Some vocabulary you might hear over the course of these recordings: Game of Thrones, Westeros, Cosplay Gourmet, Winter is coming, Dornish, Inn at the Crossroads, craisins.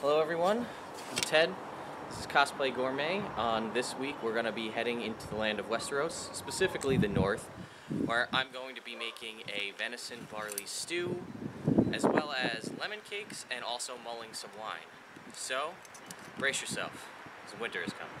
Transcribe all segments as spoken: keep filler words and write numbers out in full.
Hello everyone, I'm Ted. This is Cosplay Gourmet. On this week we're going to be heading into the land of Westeros, specifically the north, where I'm going to be making a venison barley stew, as well as lemon cakes, and also mulling some wine. So, brace yourself, because winter is coming.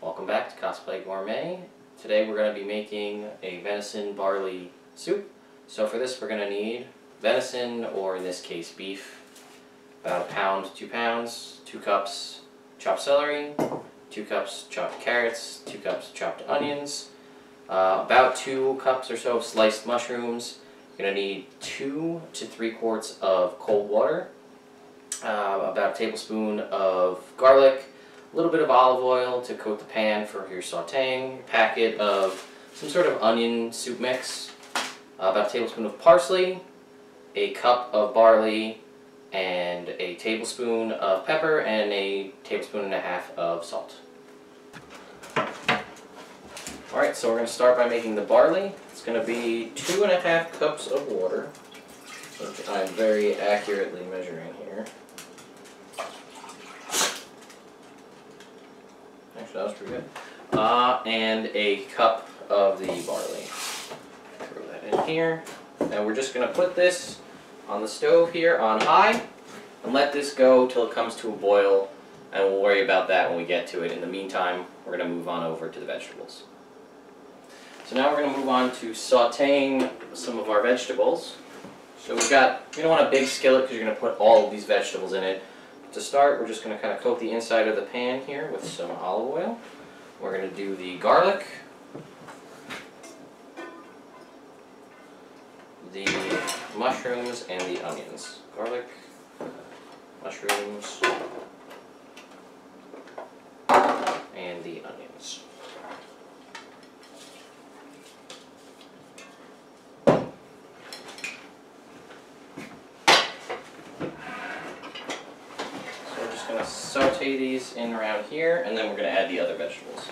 Welcome back to Cosplay Gourmet. Today we're going to be making a venison barley soup. So for this we're going to need venison, or in this case beef, about a pound, two pounds, two cups chopped celery, two cups chopped carrots, two cups chopped onions, uh, about two cups or so of sliced mushrooms. You're going to need two to three quarts of cold water, uh, about a tablespoon of garlic, a little bit of olive oil to coat the pan for your sauteing, a packet of some sort of onion soup mix, about a tablespoon of parsley, a cup of barley, and a tablespoon of pepper, and a tablespoon and a half of salt. Alright, so we're going to start by making the barley. It's going to be two and a half cups of water, which I'm very accurately measuring here. That was pretty good. Uh, and a cup of the barley. Throw that in here. Now we're just going to put this on the stove here on high and let this go till it comes to a boil, and we'll worry about that when we get to it. In the meantime, we're going to move on over to the vegetables. So now we're going to move on to sauteing some of our vegetables. So we've got, you don't want a big skillet because you're going to put all of these vegetables in it. To start, we're just going to kind of coat the inside of the pan here with some olive oil. We're going to do the garlic, the mushrooms, and the onions. Garlic, mushrooms, and the onions. Saute these in around here, and then we're going to add the other vegetables.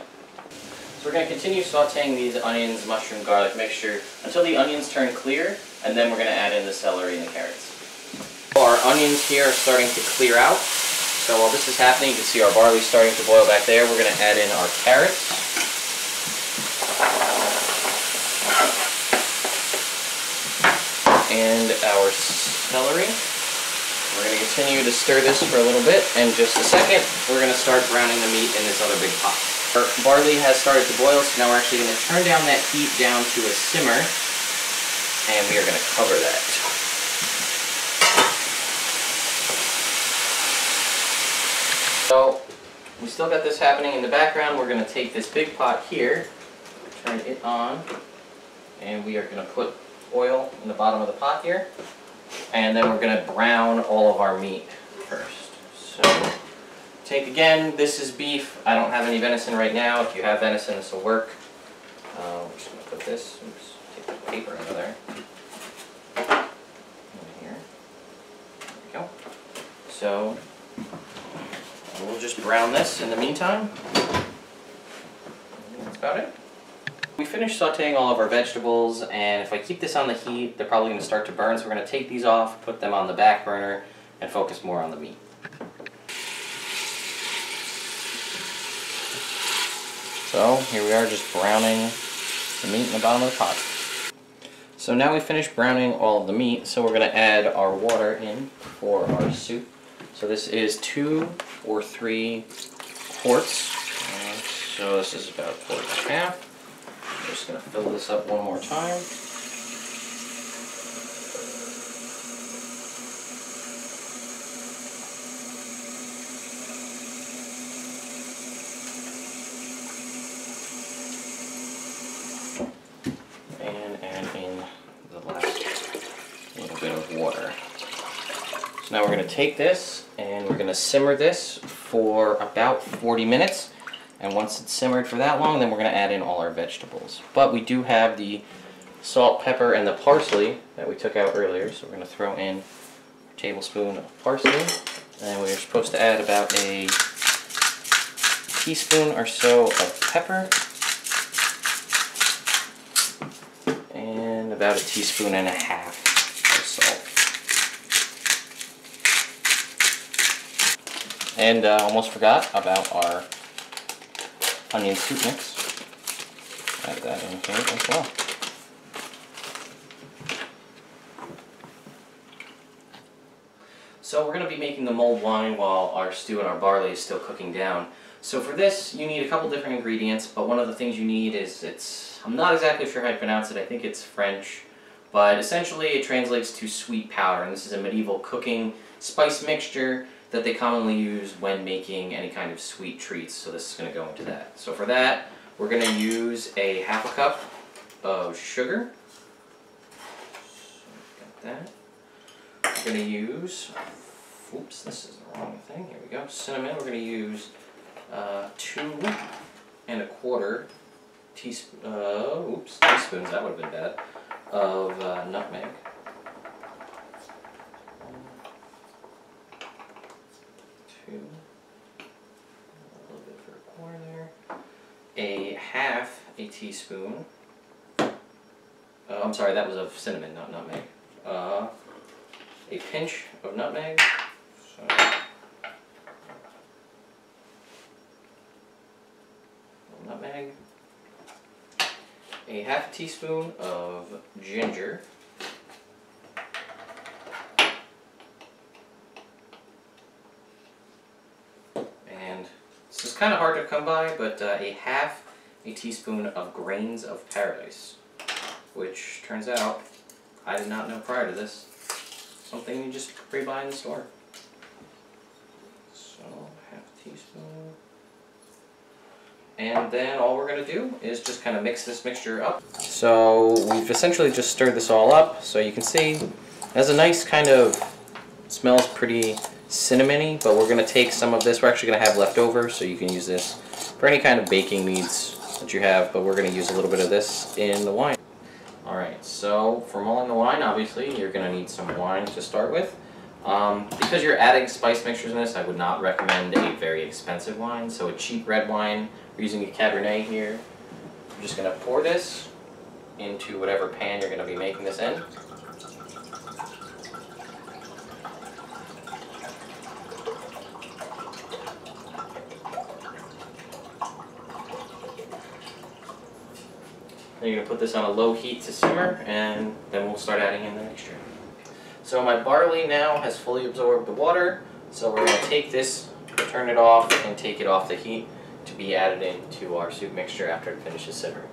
So we're going to continue sauteing these onions, mushroom, garlic mixture until the onions turn clear, and then we're going to add in the celery and the carrots. Our onions here are starting to clear out, so while this is happening, you can see our barley starting to boil back there. We're going to add in our carrots. And our celery. We're going to continue to stir this for a little bit, and just a second, we're going to start browning the meat in this other big pot. Our barley has started to boil, so now we're actually going to turn down that heat down to a simmer, and we are going to cover that. So, we still got this happening in the background. We're going to take this big pot here, turn it on, and we are going to put oil in the bottom of the pot here. And then we're going to brown all of our meat first. So, take again, this is beef. I don't have any venison right now. If you have venison, this will work. Uh, we're just going to put this, oops, take the paper out of there. In here. There we go. So, we'll just brown this in the meantime. That's about it. We finished sauteing all of our vegetables, and if I keep this on the heat, they're probably going to start to burn, so we're going to take these off, put them on the back burner, and focus more on the meat. So here we are, just browning the meat in the bottom of the pot. So now we finished browning all of the meat, so we're going to add our water in for our soup. So this is two or three quarts, and so this is about a quart and a half. I'm just going to fill this up one more time. And add in the last little bit of water. So now we're going to take this and we're going to simmer this for about forty minutes. And once it's simmered for that long, then we're going to add in all our vegetables. But we do have the salt, pepper, and the parsley that we took out earlier. So we're going to throw in a tablespoon of parsley. And we're supposed to add about a teaspoon or so of pepper. And about a teaspoon and a half of salt. And I uh, almost forgot about our onion soup mix. Add that in here as well. So we're going to be making the mulled wine while our stew and our barley is still cooking down. So for this, you need a couple different ingredients, but one of the things you need is, it's, I'm not exactly sure how to pronounce it, I think it's French, but essentially it translates to sweet powder, and this is a medieval cooking spice mixture that they commonly use when making any kind of sweet treats, so this is going to go into that. So for that, we're going to use a half a cup of sugar. So got that. We're going to use, oops, this is the wrong thing, here we go, cinnamon. We're going to use uh, two and a quarter teaspoons, uh, oops, teaspoons, that would have been bad, of uh, nutmeg. Two, a little bit for a quarter there. A half a teaspoon, uh, I'm sorry, that was of cinnamon, not nutmeg. Uh, A pinch of nutmeg, so, nutmeg, a half teaspoon of ginger, and this is kind of hard to come by, but uh, a half a teaspoon of grains of paradise, which turns out I did not know prior to this. Something you just pre-buy in the store. So, half a teaspoon. And then all we're going to do is just kind of mix this mixture up. So, we've essentially just stirred this all up. So you can see, it has a nice kind of, smells pretty cinnamony, but we're going to take some of this. We're actually going to have leftover, so you can use this for any kind of baking needs that you have, but we're going to use a little bit of this in the wine. Alright, so for mulling the wine, obviously, you're going to need some wine to start with. Um, because you're adding spice mixtures in this, I would not recommend a very expensive wine. So a cheap red wine, we're using a Cabernet here. I'm just going to pour this into whatever pan you're going to be making this in. Then you're going to put this on a low heat to simmer, and then we'll start adding in the mixture. So my barley now has fully absorbed the water, so we're going to take this, turn it off, and take it off the heat to be added into our soup mixture after it finishes simmering.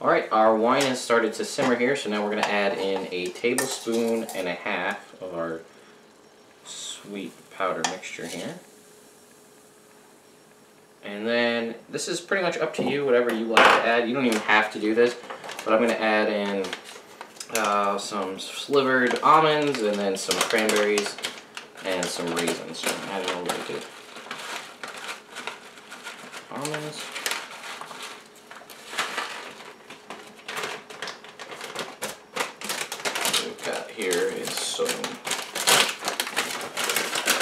Alright, our wine has started to simmer here, so now we're going to add in a tablespoon and a half of our sweet powder mixture here. And then, this is pretty much up to you, whatever you like to add. You don't even have to do this, but I'm going to add in uh, some slivered almonds, and then some cranberries, and some raisins. So I'm adding a little bit of almonds. What we've got here is some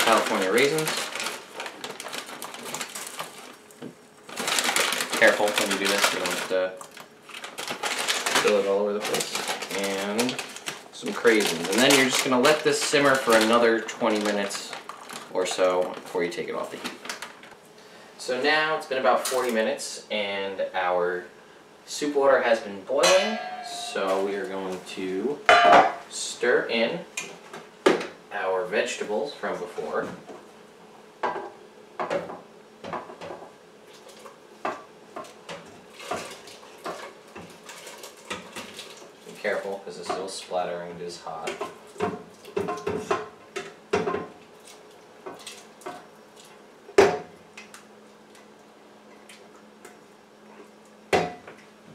California raisins. Careful when you do this, you don't uh, fill it all over the place. And some craisins. And then you're just going to let this simmer for another twenty minutes or so before you take it off the heat. So now it's been about forty minutes and our soup water has been boiling. So we are going to stir in our vegetables from before. Careful, because it's still splattering, it is hot.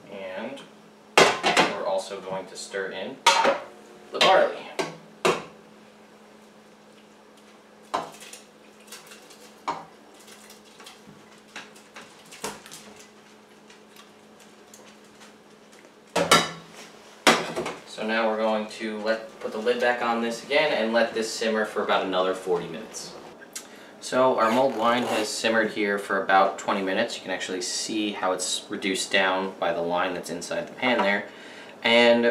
And we're also going to stir in the barley. So now we're going to let put the lid back on this again and let this simmer for about another forty minutes. So our mulled wine has simmered here for about twenty minutes. You can actually see how it's reduced down by the line that's inside the pan there. And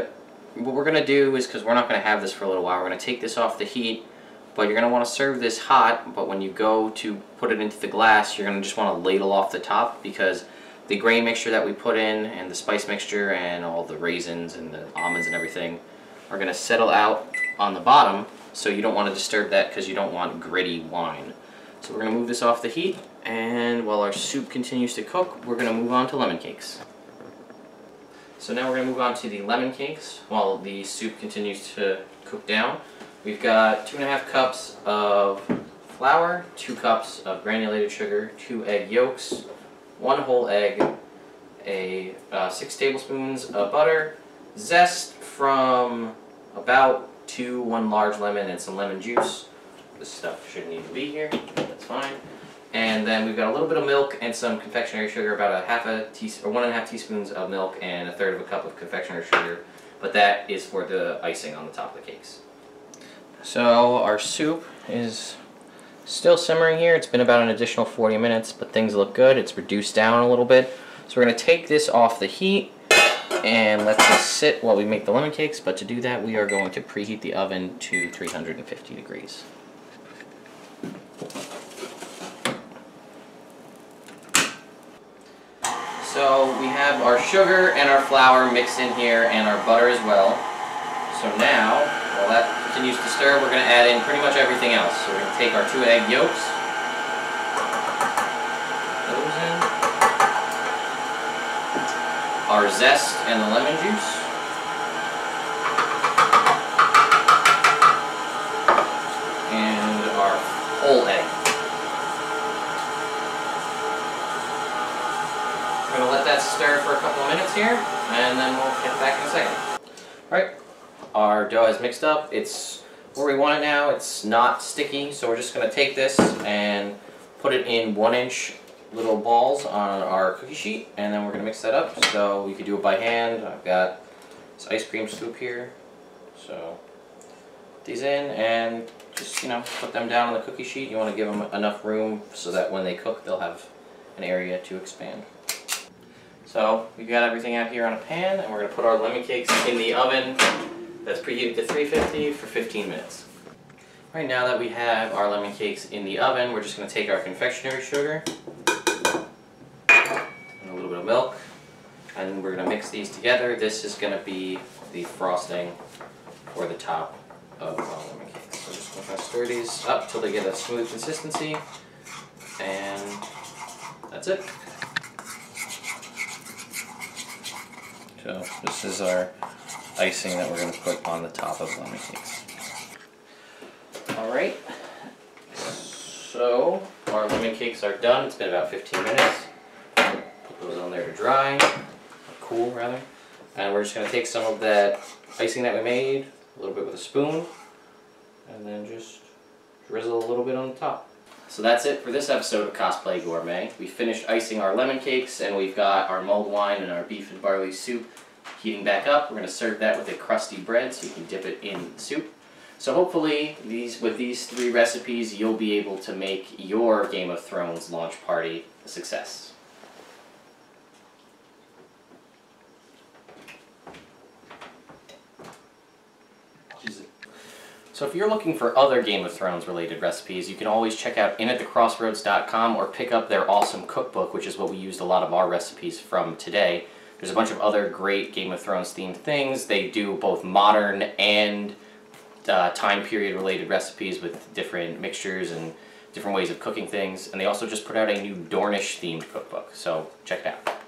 what we're going to do is, because we're not going to have this for a little while, we're going to take this off the heat, but you're going to want to serve this hot, but when you go to put it into the glass, you're going to just want to ladle off the top, because the grain mixture that we put in and the spice mixture and all the raisins and the almonds and everything are going to settle out on the bottom, so you don't want to disturb that because you don't want gritty wine. So we're going to move this off the heat, and while our soup continues to cook, we're going to move on to lemon cakes. So now we're going to move on to the lemon cakes while the soup continues to cook down. We've got two and a half cups of flour, two cups of granulated sugar, two egg yolks, one whole egg, a uh, six tablespoons of butter, zest from about two, one large lemon, and some lemon juice. This stuff shouldn't even be here, that's fine. And then we've got a little bit of milk and some confectionery sugar, about a half a teaspoon, or one and a half teaspoons of milk and a third of a cup of confectionery sugar, but that is for the icing on the top of the cakes. So our soup is still simmering here. It's been about an additional forty minutes, but things look good. It's reduced down a little bit. So we're going to take this off the heat and let this sit while we make the lemon cakes. But to do that, we are going to preheat the oven to three hundred fifty degrees. So we have our sugar and our flour mixed in here, and our butter as well. So now, while that continues to stir, we're going to add in pretty much everything else. So we're going to take our two egg yolks, those in, our zest and the lemon juice, and our whole egg. We're going to let that stir for a couple of minutes here, and then we'll get back in a second. Alright. Our dough is mixed up. It's where we want it now. It's not sticky, so we're just going to take this and put it in one inch little balls on our cookie sheet, and then we're going to mix that up. So you could do it by hand. I've got this ice cream scoop here, so put these in and just, you know, put them down on the cookie sheet. You want to give them enough room so that when they cook, they'll have an area to expand. So we've got everything out here on a pan, and we're going to put our lemon cakes in the oven. That's preheated to three fifty for fifteen minutes. Right now that we have our lemon cakes in the oven, we're just going to take our confectionery sugar and a little bit of milk, and we're going to mix these together. This is going to be the frosting for the top of our lemon cakes. So just going to stir these up till they get a smooth consistency, and that's it. So this is our icing that we're going to put on the top of lemon cakes. Alright, so our lemon cakes are done. It's been about fifteen minutes. Put those on there to dry, or cool rather. And we're just going to take some of that icing that we made, a little bit with a spoon, and then just drizzle a little bit on the top. So that's it for this episode of Cosplay Gourmet. We finished icing our lemon cakes, and we've got our mulled wine and our beef and barley soup heating back up. We're going to serve that with a crusty bread so you can dip it in soup. So hopefully these, with these three recipes, you'll be able to make your Game of Thrones launch party a success. So if you're looking for other Game of Thrones related recipes, you can always check out in at the crossroads dot com or pick up their awesome cookbook, which is what we used a lot of our recipes from today. There's a bunch of other great Game of Thrones themed things. They do both modern and uh, time period related recipes with different mixtures and different ways of cooking things. And they also just put out a new Dornish themed cookbook, so check it out.